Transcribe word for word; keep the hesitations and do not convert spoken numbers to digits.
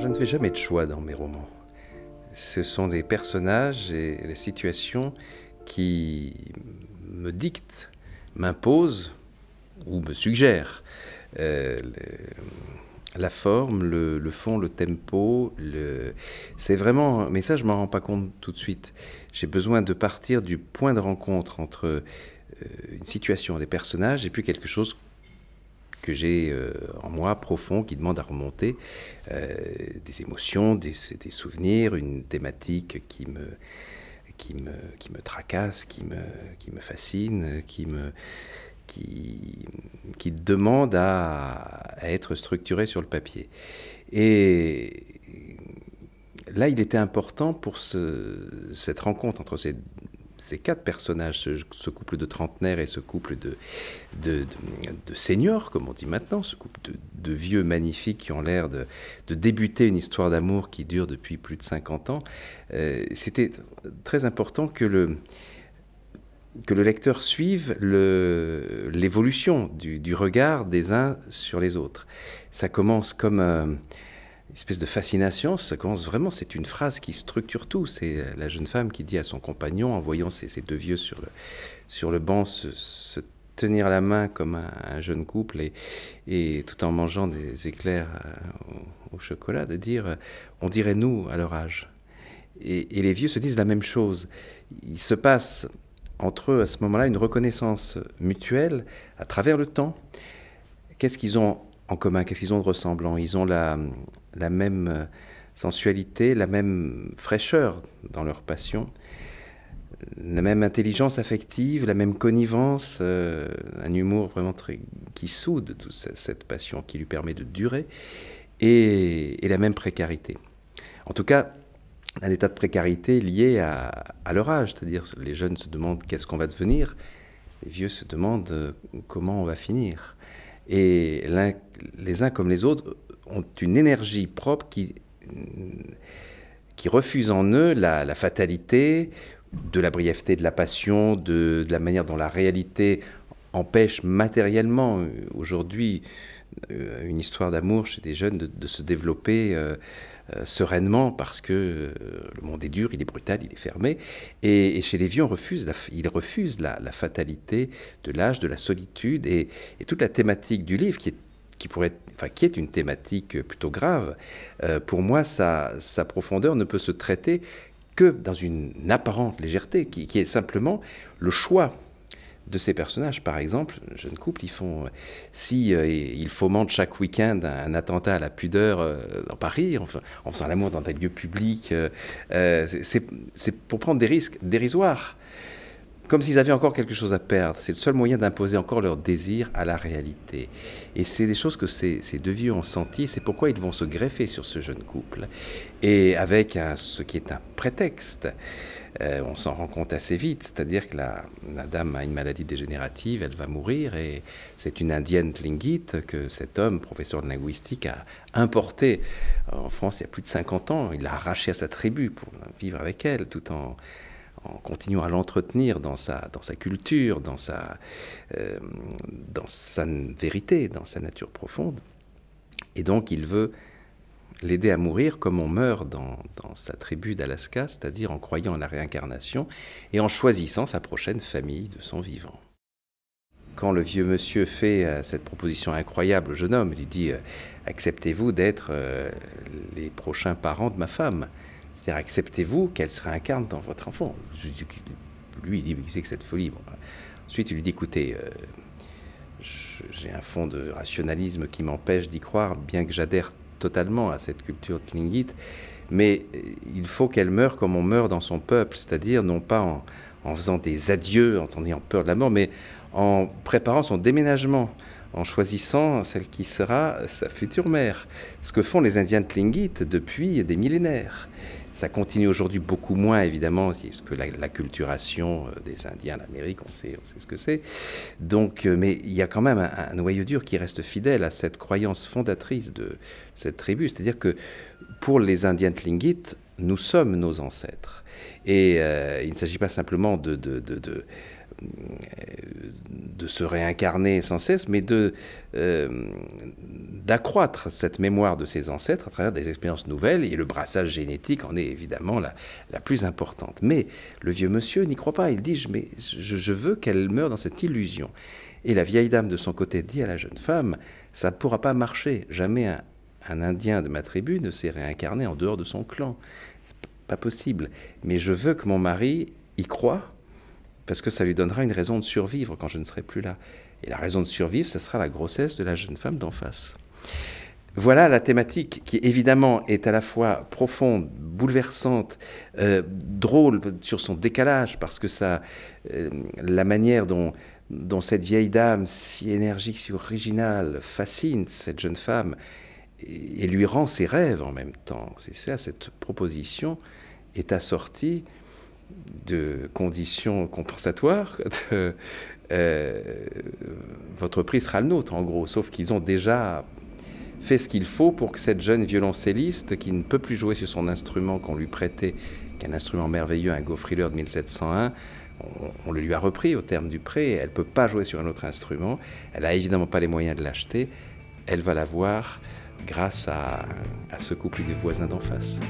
je ne fais jamais de choix dans mes romans. Ce sont les personnages et les situations qui me dictent, m'imposent ou me suggèrent euh, le, la forme, le, le fond, le tempo. Le... C'est vraiment... Mais ça, je ne m'en rends pas compte tout de suite. J'ai besoin de partir du point de rencontre entre euh, une situation, des personnages, et puis quelque chose que j'ai euh, en moi, profond, qui demande à remonter, euh, des émotions, des, des souvenirs, une thématique qui me, qui me, qui me tracasse, qui me, qui me fascine, qui, me, qui, qui demande à, à être structurée sur le papier. Et là, il était important pour ce, cette rencontre entre ces Ces quatre personnages, ce, ce couple de trentenaires et ce couple de, de, de, de seniors, comme on dit maintenant, ce couple de, de vieux magnifiques qui ont l'air de, de débuter une histoire d'amour qui dure depuis plus de cinquante ans, euh, c'était très important que le, que le lecteur suive l'évolution du, du regard des uns sur les autres. Ça commence comme... Euh, Une espèce de fascination, ça commence vraiment, c'est une phrase qui structure tout. C'est la jeune femme qui dit à son compagnon, en voyant ces, ces deux vieux sur le, sur le banc se, se tenir la main comme un, un jeune couple, et, et tout en mangeant des éclairs au, au chocolat, de dire « on dirait nous à leur âge ». Et, et les vieux se disent la même chose. Il se passe entre eux à ce moment-là une reconnaissance mutuelle à travers le temps. Qu'est-ce qu'ils ont en commun, qu'est-ce qu'ils ont de ressemblant? Ils ont la, la même sensualité, la même fraîcheur dans leur passion, la même intelligence affective, la même connivence, euh, un humour vraiment très, qui soude toute cette passion, qui lui permet de durer, et, et la même précarité. En tout cas, un état de précarité lié à, à leur âge, c'est-à-dire les jeunes se demandent qu'est-ce qu'on va devenir, les vieux se demandent comment on va finir. Et un, les uns comme les autres ont une énergie propre qui, qui refuse en eux la, la fatalité, de la brièveté, de la passion, de, de la manière dont la réalité empêche matériellement aujourd'hui une histoire d'amour chez des jeunes de, de se développer euh, euh, sereinement, parce que euh, le monde est dur, il est brutal, il est fermé. Et, et chez les vieux, on refuse la, ils refusent la, la fatalité de l'âge, de la solitude, et, et toute la thématique du livre qui est, qui pourrait, enfin, qui est une thématique plutôt grave. Euh, pour moi, sa, sa profondeur ne peut se traiter que dans une apparente légèreté, qui, qui est simplement le choix de ces personnages. Par exemple, jeune couple, ils font, si euh, ils fomentent chaque week-end un, un attentat à la pudeur euh, dans Paris, enfin, en faisant l'amour dans des lieux publics, euh, euh, c'est pour prendre des risques dérisoires, comme s'ils avaient encore quelque chose à perdre. C'est le seul moyen d'imposer encore leur désir à la réalité. Et c'est des choses que ces, ces deux vieux ont senti, c'est pourquoi ils vont se greffer sur ce jeune couple, et avec un, ce qui est un prétexte. Euh, on s'en rend compte assez vite, c'est-à-dire que la, la dame a une maladie dégénérative, elle va mourir, et c'est une indienne Tlingit que cet homme, professeur de linguistique, a importée en France il y a plus de cinquante ans. Il l'a arrachée à sa tribu pour vivre avec elle, tout en, en continuant à l'entretenir dans sa, dans sa culture, dans sa, euh, dans sa vérité, dans sa nature profonde. Et donc il veut l'aider à mourir comme on meurt dans, dans sa tribu d'Alaska, c'est-à-dire en croyant à la réincarnation et en choisissant sa prochaine famille de son vivant. Quand le vieux monsieur fait euh, cette proposition incroyable au jeune homme, il lui dit euh, « acceptez-vous d'être euh, les prochains parents de ma femme ?» C'est-à-dire « acceptez-vous qu'elle se réincarne dans votre enfant ?» Lui, il dit « c'est que cette folie ?» Bon. Ensuite, il lui dit « écoutez, euh, j'ai un fond de rationalisme qui m'empêche d'y croire, bien que j'adhère totalement à cette culture Tlingit, mais il faut qu'elle meure comme on meurt dans son peuple, c'est-à-dire non pas en, en faisant des adieux, en ayant peur de la mort, mais en préparant son déménagement, en choisissant celle qui sera sa future mère. Ce que font les Indiens Tlingit depuis des millénaires. Ça continue aujourd'hui beaucoup moins, évidemment, parce que l'acculturation des Indiens d'Amérique, on sait, on sait ce que c'est. Donc, mais il y a quand même un, un noyau dur qui reste fidèle à cette croyance fondatrice de cette tribu. C'est-à-dire que pour les Indiens Tlingit, nous sommes nos ancêtres. Et euh, il ne s'agit pas simplement de... de, de, de de se réincarner sans cesse, mais de, euh, d'accroître cette mémoire de ses ancêtres à travers des expériences nouvelles, et le brassage génétique en est évidemment la, la plus importante. Mais le vieux monsieur n'y croit pas, il dit « mais je, je veux qu'elle meure dans cette illusion ». Et la vieille dame de son côté dit à la jeune femme « ça ne pourra pas marcher, jamais un, un Indien de ma tribu ne s'est réincarné en dehors de son clan, c'est pas possible, mais je veux que mon mari y croie, parce que ça lui donnera une raison de survivre quand je ne serai plus là. Et la raison de survivre, ça sera la grossesse de la jeune femme d'en face. » Voilà la thématique qui, évidemment, est à la fois profonde, bouleversante, euh, drôle sur son décalage, parce que ça, euh, la manière dont, dont cette vieille dame, si énergique, si originale, fascine cette jeune femme et, et lui rend ses rêves en même temps. C'est ça, cette proposition est assortie de conditions compensatoires, de, euh, votre prix sera le nôtre en gros, sauf qu'ils ont déjà fait ce qu'il faut pour que cette jeune violoncelliste qui ne peut plus jouer sur son instrument qu'on lui prêtait, qui est un instrument merveilleux, un Gofriller de mille sept cent un, on, on le lui a repris au terme du prêt, elle ne peut pas jouer sur un autre instrument, elle n'a évidemment pas les moyens de l'acheter, elle va l'avoir grâce à, à ce couple de voisins d'en face.